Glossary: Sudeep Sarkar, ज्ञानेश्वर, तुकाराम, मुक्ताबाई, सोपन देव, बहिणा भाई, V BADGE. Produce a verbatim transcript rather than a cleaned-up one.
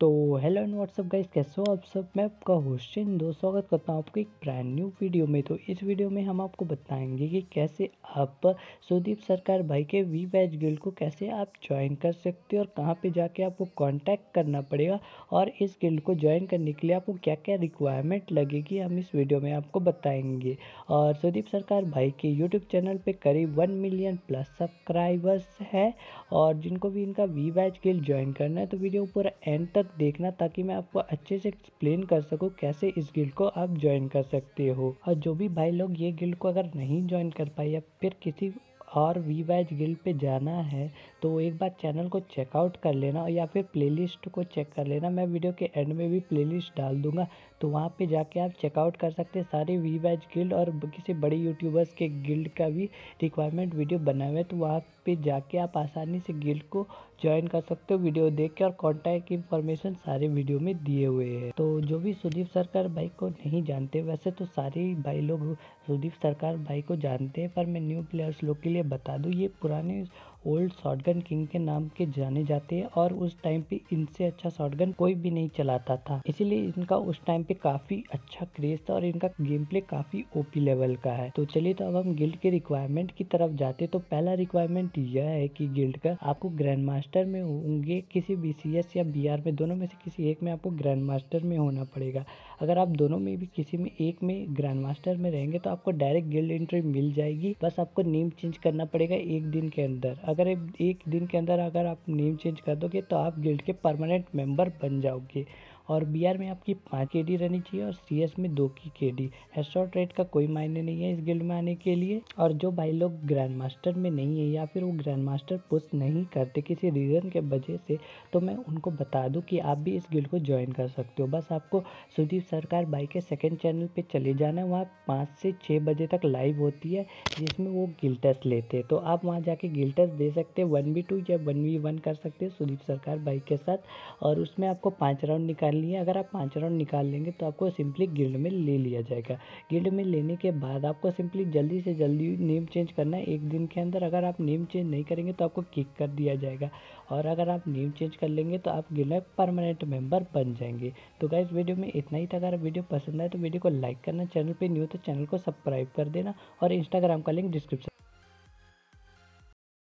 तो hello and WhatsApp guys, कैसे हो आप सब। मैं आपका होस्ट इंदो स्वागत करता हूँ आपको एक ब्रांड न्यू वीडियो में। तो इस वीडियो में हम आपको बताएंगे कि कैसे आप सुदीप सरकार भाई के वी बैच गिल्ड को कैसे आप ज्वाइन कर सकते हो और कहाँ पे जाके आपको कांटेक्ट करना पड़ेगा और इस गिल्ड को ज्वाइन करने के लिए आपको क्या क्या रिक्वायरमेंट लगेगी हम इस वीडियो में आपको बताएँगे। और सुदीप सरकार भाई के यूट्यूब चैनल पर करीब वन मिलियन प्लस सब्सक्राइबर्स हैं और जिनको भी इनका वी बैच गिल्ड ज्वाइन करना है तो वीडियो पूरा एंड तक देखना ताकि मैं आपको अच्छे से एक्सप्लेन कर सकूं कैसे इस गिल्ड को आप ज्वाइन कर सकते हो। और जो भी भाई लोग ये गिल्ड को अगर नहीं ज्वाइन कर पाए या फिर किसी और वी बैच गिल्ड पे जाना है तो एक बार चैनल को चेकआउट कर लेना या फिर प्लेलिस्ट को चेक कर लेना। मैं वीडियो के एंड में भी प्लेलिस्ट डाल दूंगा तो वहाँ पे जाके आप चेकआउट कर सकते हैं। सारे वी बैच गिल्ड और किसी बड़े यूट्यूबर्स के गिल्ड का भी रिक्वायरमेंट वीडियो बना हुआ है तो वहाँ पे जाके आप आसानी से गिल्ड को ज्वाइन कर सकते हो वीडियो देख के। और कॉन्टैक्ट इन्फॉर्मेशन सारे वीडियो में दिए हुए है। तो जो भी सुदीप सरकार भाई को नहीं जानते, वैसे तो सारे भाई लोग सुदीप सरकार भाई को जानते हैं पर मैं न्यू प्लेयर्स लोग के लिए बता दूँ, ये पुराने ओल्ड शॉटगन किंग के नाम के जाने जाते हैं और उस टाइम पे इनसे अच्छा शॉटगन कोई भी नहीं चलाता था, इसीलिए इनका उस टाइम पे काफ़ी अच्छा क्रेज था और इनका गेम प्ले काफ़ी ओपी लेवल का है। तो चलिए तो अब हम गिल्ड के रिक्वायरमेंट की तरफ जाते। तो पहला रिक्वायरमेंट यह है कि गिल्ड का आपको ग्रैंड मास्टर में होंगे किसी बी सी एस या बी आर में, दोनों में से किसी एक में आपको ग्रैंड मास्टर में होना पड़ेगा। अगर आप दोनों में भी किसी में एक में ग्रैंड मास्टर में रहेंगे तो आपको डायरेक्ट गिल्ड एंट्री मिल जाएगी, बस आपको नेम चेंज करना पड़ेगा एक दिन के अंदर। अगर एक दिन के अंदर अगर आप नेम चेंज कर दोगे तो आप गिल्ड के परमानेंट मेंबर बन जाओगे। और बीआर में आपकी पाँच के डी रहनी चाहिए और सीएस में दो की के डी। हेडशॉट रेट का कोई मायने नहीं है इस गिल्ड में आने के लिए। और जो भाई लोग ग्रैंड मास्टर में नहीं है या फिर वो ग्रैंड मास्टर पुश नहीं करते किसी रीज़न के वजह से, तो मैं उनको बता दूं कि आप भी इस गिल्ड को ज्वाइन कर सकते हो। बस आपको सुदीप सरकार भाई के सेकेंड चैनल पर चले जाना है, वहाँ पाँच से छः बजे तक लाइव होती है जिसमें वो गिल्ड टेस्ट लेते हैं। तो आप वहाँ जाके गिल्ड टेस्ट दे सकते हैं, वन बी टू या वन वी वन कर सकते हैं सुदीप सरकार भाई के साथ। और उसमें आपको पाँच राउंड निकाल लिए, अगर आप पाँच राउंड निकाल लेंगे तो आपको सिंपली गिल्ड में ले लिया जाएगा। गिल्ड में लेने के बाद आपको सिंपली जल्दी से जल्दी नेम चेंज करना है एक दिन के अंदर। अगर आप नेम चेंज नहीं करेंगे तो आपको किक कर दिया जाएगा और अगर आप नेम चेंज कर लेंगे तो आप गिल्ड में परमानेंट मेंबर बन जाएंगे। तो गाइस वीडियो में इतना ही था। अगर वीडियो पसंद आए तो वीडियो को लाइक करना, चैनल पर न्यू तो चैनल को सब्सक्राइब कर देना और इंस्टाग्राम का लिंक डिस्क्रिप्शन